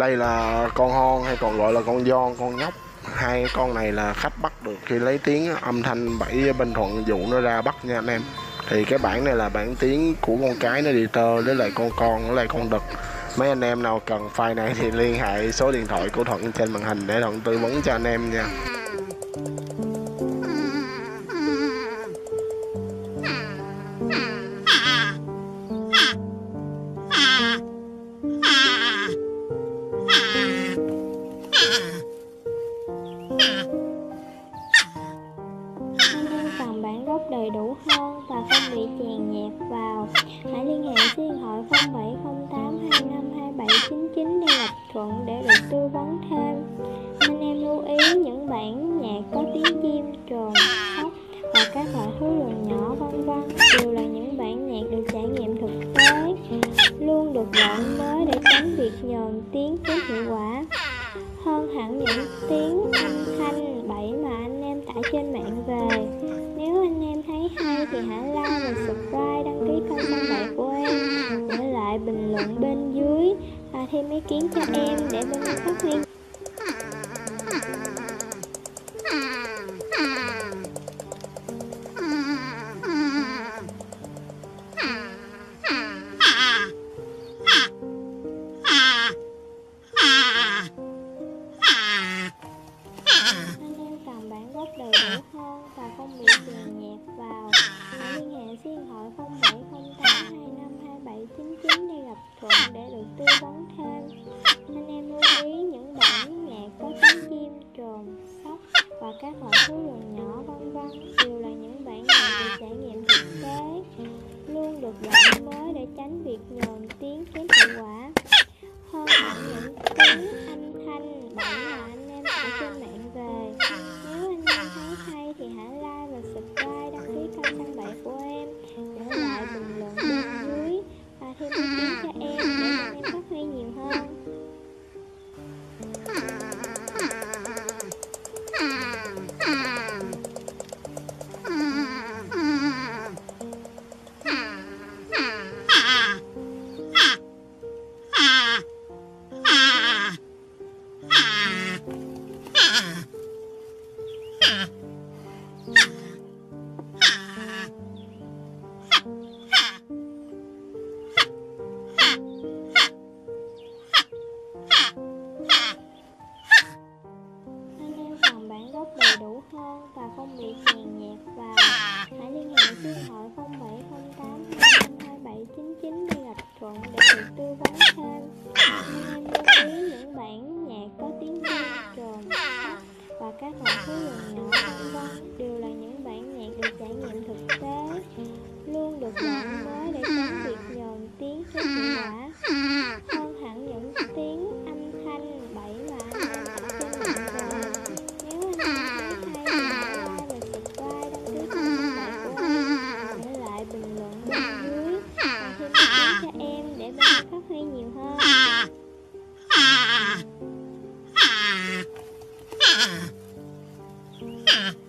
Đây là con hon hay còn gọi là con giòn, con nhóc. Hai con này là khách bắt được khi lấy tiếng âm thanh 7 bên Thuận dụ nó ra bắt nha anh em. Thì cái bản này là bản tiếng của con cái nó đi tơ, với lại con với lại con đực. Mấy anh em nào cần file này thì liên hệ số điện thoại của Thuận trên màn hình để Thuận tư vấn cho anh em nha. Cần bản gốc đầy đủ hơn và không bị chèn nhẹp vào, hãy liên hệ số điện thoại 0708252799 để gặp Thuận để được tư vấn thêm. Anh em lưu ý những bản nhạc có tiếng chim, trồn, khóc và các loại thú rừng nhỏ v.v. đều là những bản nhạc được trải nghiệm thực tế, luôn được đoạn mới để tránh việc nhờn tiếng kém hiệu quả. Hơn hẳn những tiếng âm thanh 7 mà anh em tải trên mạng về. Nếu anh em thấy hay thì hãy like và subscribe, đăng ký kênh trang này của em, để lại bình luận bên dưới và thêm ý kiến cho em để bên em phát huy. Đầy đủ hơn và không bị chèn nhẹp vào. Liên hệ số điện thoại 0708252799 để gặp Thuận để được tư vấn thêm. Anh em lưu ý những bản nhạc có tiếng chim, trồn, sóc và các loại thú rừng nhỏ v.v. đều là những bản nhạc được trải nghiệm thực tế, luôn được đoạn mới để tránh việc nhờn tiếng kém hiệu quả. Hơn hẳn những tiếng âm thanh bản mà anh em ở trên mạng về. Thì hãy like và subscribe, đăng ký kênh trang bậy của em, để lại bình luận bên dưới và thêm ý kiến cho em để em phát huy nhiều hơn. Đầy đủ hơn và không bị chèn nhẹp vào. Hãy liên hệ số điện thoại 0708252799 để gặp Thuận để được tư vấn thêm. Anh em lưu ý những bản nhạc có tiếng chim, trồn, khóc và các loại thú rừng nhỏ v.v. đều là những bản nhạc được trải nghiệm thực tế, luôn được đoạn mới để tránh việc nhờn tiếng kém hiệu quả. Hơn hẳn những tiếng âm thanh 7 mà anh em đã trên mạng rồi.